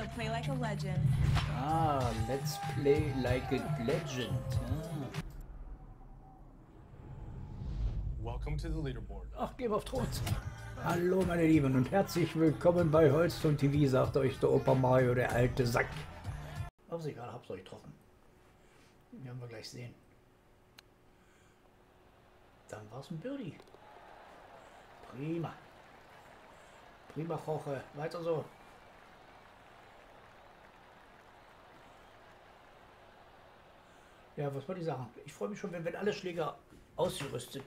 So play like a legend. Ah, let's play like a legend. Ah. Welcome to the leaderboard. Ach, Game of Thrones. Hallo meine Lieben und herzlich willkommen bei Hollstone TV, sagt euch der Opa Mario, der alte Sack. Aber ich gerade hab's euch getroffen. Werden wir gleich sehen. Dann war's ein Birdie. Prima. Prima Koche. Weiter so. Ja, was war die Sache? Ich freue mich schon, wenn alle Schläger ausgerüstet,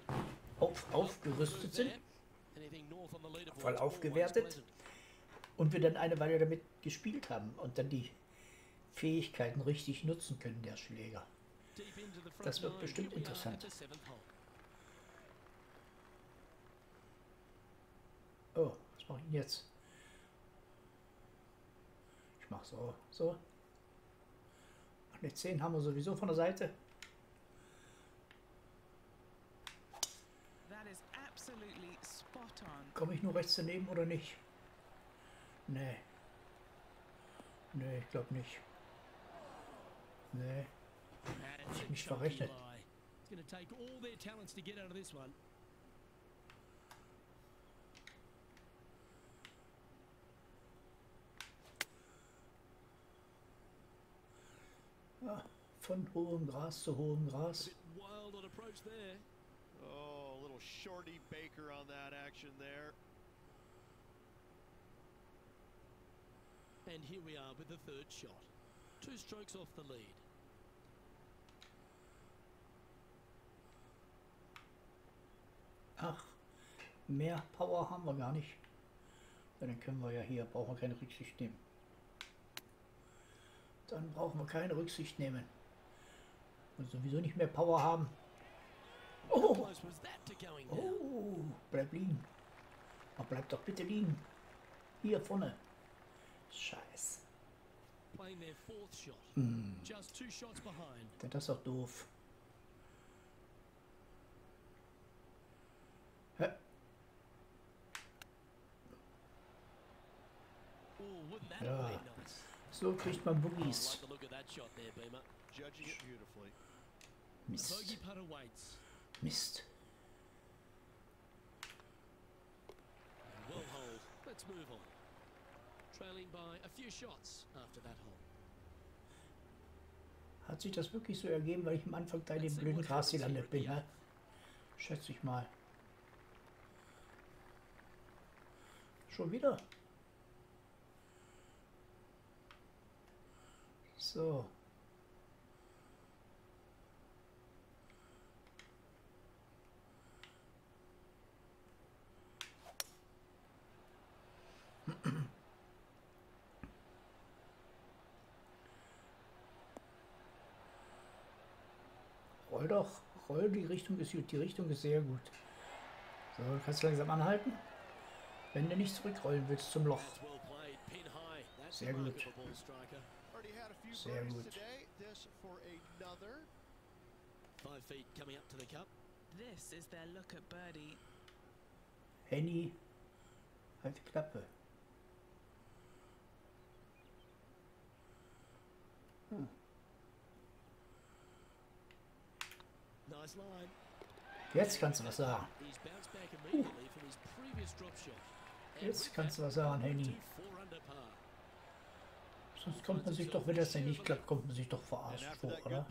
aufgerüstet sind, voll aufgewertet und wir dann eine Weile damit gespielt haben und dann die Fähigkeiten richtig nutzen können der Schläger. Das wird bestimmt interessant. Oh, was mache ich denn jetzt? Ich mache so, so. Eine 10 haben wir sowieso von der Seite. Komme ich nur rechts daneben oder nicht? Nee. Nee, ich glaube nicht. Nee. Ich habe mich verrechnet. Ja, von hohem Gras zu hohem Gras. Oh, a little shorty Baker on that action there. And here we are with the third shot. 2 strokes off the lead. Ach, mehr Power haben wir gar nicht. Ja, dann können wir ja hier, brauchen wir keine Rücksicht nehmen. Dann brauchen wir keine Rücksicht nehmen. Und sowieso nicht mehr Power haben. Oh, oh, bleib liegen. Aber bleib doch bitte liegen. Hier vorne. Scheiße. Hm. Das ist doch doof. Hä? Ja. So kriegt man Boogies. Mist. Mist. Hat sich das wirklich so ergeben, weil ich am Anfang da in dem blöden Gras gelandet bin, ne? Schätze ich mal. Schon wieder. So. Roll doch, roll, die Richtung ist gut, die Richtung ist sehr gut. So, kannst du langsam anhalten, wenn du nicht zurückrollen willst zum Loch. Sehr gut. Sehr gut. Henny, halt die Klappe. Hm. Jetzt kannst du was sagen. Jetzt kannst du was sagen, Henny. Sonst kommt man sich doch, wenn das denn nicht klappt, kommt man sich doch verarscht vor, oder?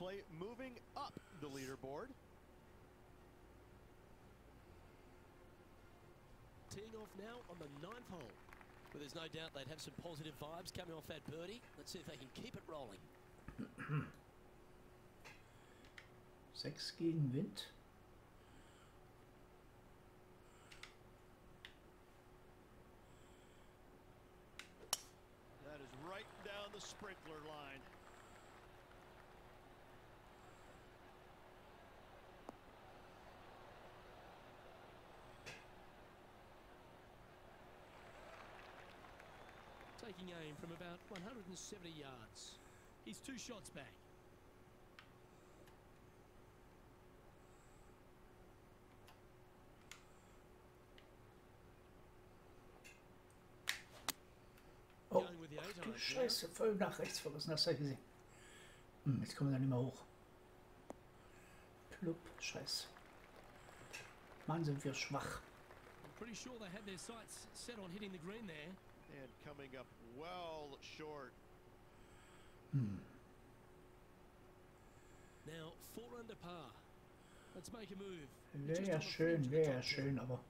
Mhm. 6 gegen Wind. That is right down the sprinkler line. Taking aim from about 170 yards. He's 2 shots back. du Scheiße, voll nach rechts verrissen, hast du ja gesehen. Jetzt kommen wir da nicht mehr hoch. Plupp, Scheiße. Mann, sind wir schwach. Pretty sure they had their sights set on hitting the green there. And coming up well short. Now, 4 under par. Let's make a move. Wäre ja schön, aber...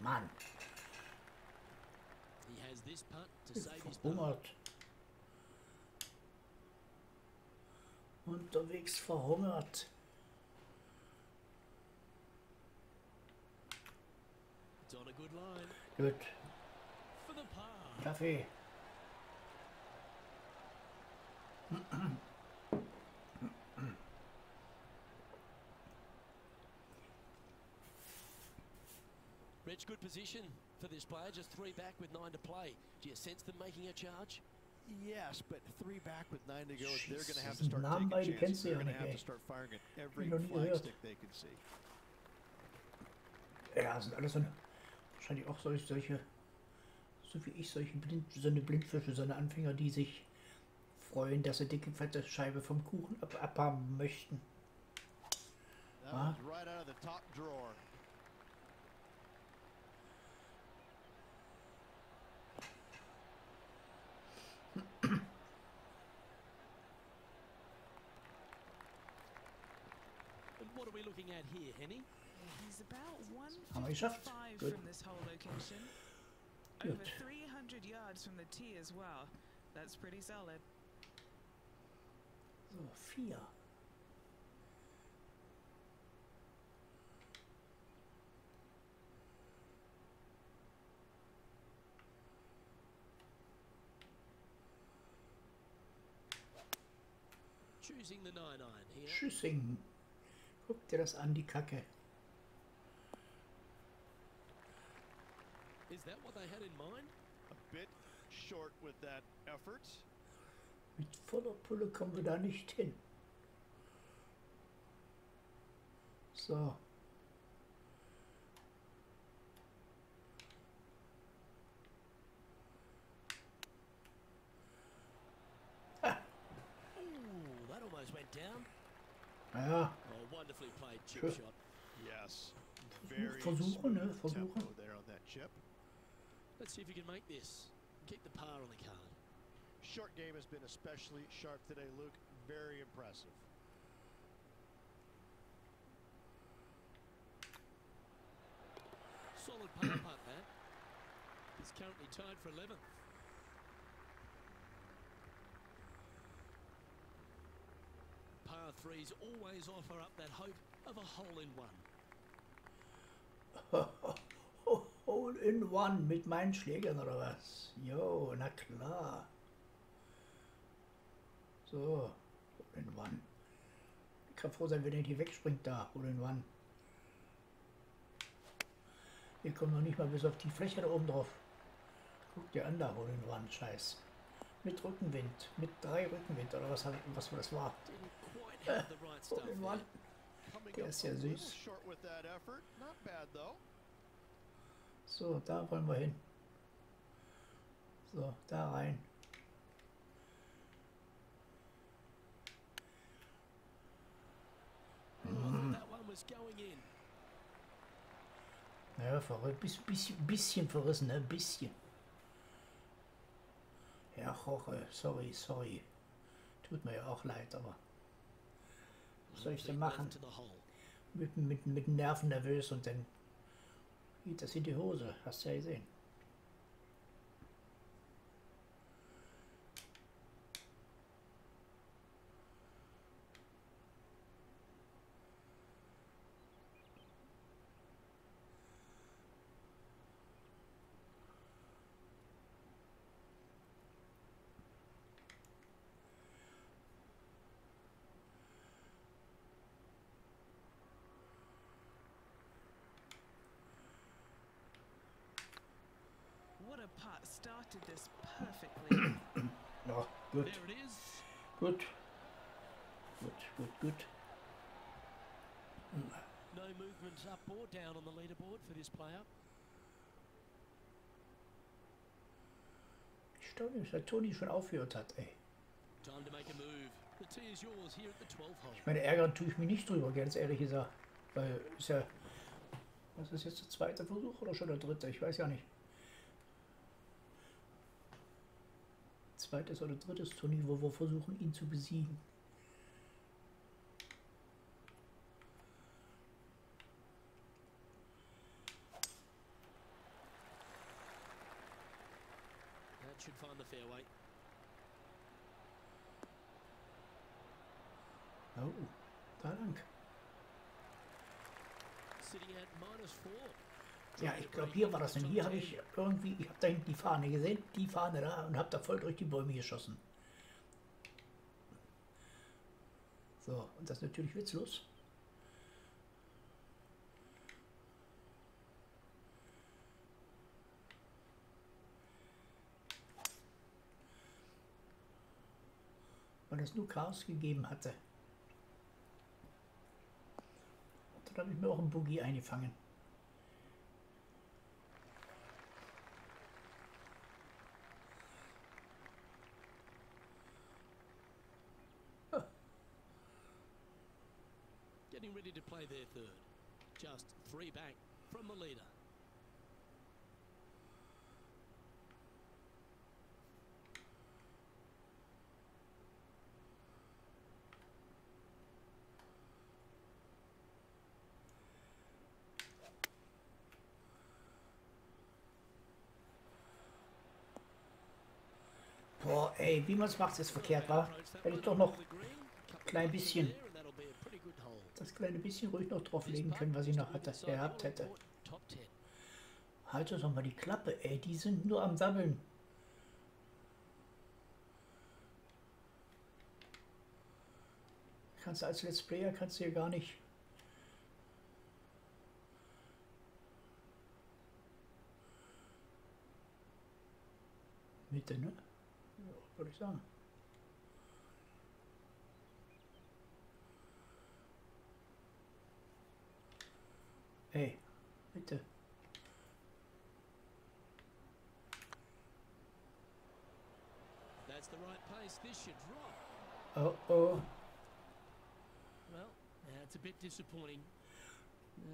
Mann. Verhungert. Unterwegs verhungert. Gut. Kaffee. Rich, good position for this player, just 3 back with 9 to play. Do you sense them making a charge? Yes, but 3 back with 9 to go, they're going to have to start taking chances. They're going to have to start firing at every flag stick they can see. Ja, sind alles so eine, wahrscheinlich auch solche, so wie ich, so eine Blindfische, so eine Anfänger, die sich freuen, dass sie dicke, fette Scheibe vom Kuchen abhaben möchten. Ja? What are we looking at here, Henny? He's about 155 from this whole location. Over 300 yards from the tee as well. That's pretty solid. So, 4. Choosing the 9 iron here. Choosing. Guck dir das an, die Kacke. Is that what they had in mind? A bit short with that effort. Mit voller Pulle kommen wir da nicht hin. So. Ha. Ooh, that almost went down. Ja. Versuchen, ne? Versuchen. Let's see if you can make this. Keep the par on the card. Short game has been especially sharp today, Luke. Very impressive. Solid par putt that. He's currently tied for 11th. Par threes always offer up that hope of a hole-in-one. Hole-in-one mit meinen Schlägern oder was? Jo, na klar. So, Hole-in-one. Ich kann froh sein, wenn er hier wegspringt da, Hole-in-one. Wir kommen noch nicht mal bis auf die Fläche da oben drauf. Guck dir an da, Hole-in-one, Scheiß. Mit Rückenwind, mit 3 Rückenwind oder was das war. Der ist ja süß. So, da wollen wir hin. So, da rein. Ja, verrückt. Bisschen verrissen, ein bisschen. Ja, Jorge, sorry. Tut mir ja auch leid, aber... Was soll ich denn machen? Mit den Nerven nervös und dann... geht das in die Hose, hast du ja gesehen. What a putt, started this perfectly. Good. There it is. Good. No movements up or down on the leaderboard for this player. Dass Toni schon aufgehört hat, ey. Ich meine, ärgern tue ich mich nicht drüber, ganz ehrlich gesagt. Weil, ist ja... Was ist jetzt der zweite Versuch oder schon der dritte? Ich weiß ja nicht. Zweites oder drittes Turnier, wo wir versuchen, ihn zu besiegen. Should find the fairway. Oh, dank. Ja, ich glaube, hier war das denn. Hier habe ich irgendwie, ich habe da hinten die Fahne gesehen, die Fahne da und habe da voll durch die Bäume geschossen. So, und das ist natürlich witzlos. Weil es nur Chaos gegeben hatte. Und dann habe ich mir auch einen Boogie eingefangen. Huh. Getting ready to play their third. Just three back from the leader. Boah, ey, wie man es macht, ist verkehrt, war. Hätte ich doch noch ein klein bisschen, das kleine bisschen ruhig noch drauflegen können, was ich noch hatte, gehabt hätte. Halte doch mal die Klappe, ey, die sind nur am Sammeln. Kannst du als Let's Player, kannst du hier gar nicht... Mitte, ne? Würde ich sagen. Hey, bitte. That's the right place. This should drop. Oh, oh. Well, that's a bit disappointing.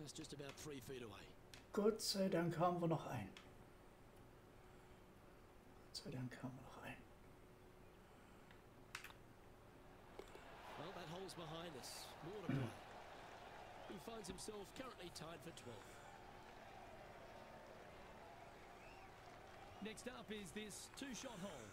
It's just about 3 feet away. Gott sei Dank haben wir noch einen. Gott sei Dank haben wir noch einen. Behind us, more to play. He finds himself currently tied for 12th. Next up is this two-shot hole.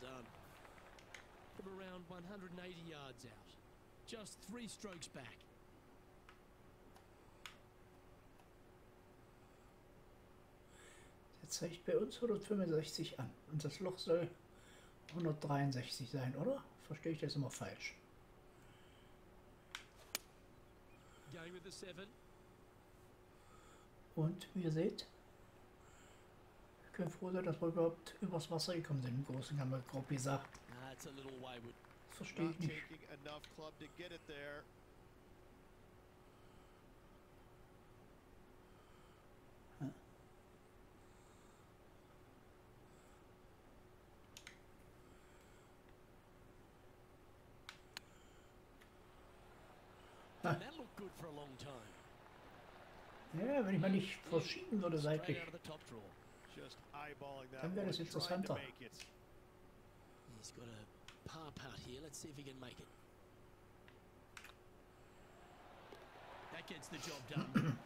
Done from around 180 yards out, just 3 strokes back. Der zeigt bei uns 165 an und das Loch soll 163 sein, oder? Verstehe ich das immer falsch? Und wie ihr seht, ich bin froh, dass wir überhaupt übers Wasser gekommen sind. Im Großen haben wir grob gesagt. Das verstehe ich nicht. Ah. Ja, wenn ich mal nicht verschieben würde seitlich. Dann wäre das interessanter. He's got a par putt here. Let's see if he can make it. That gets the job done.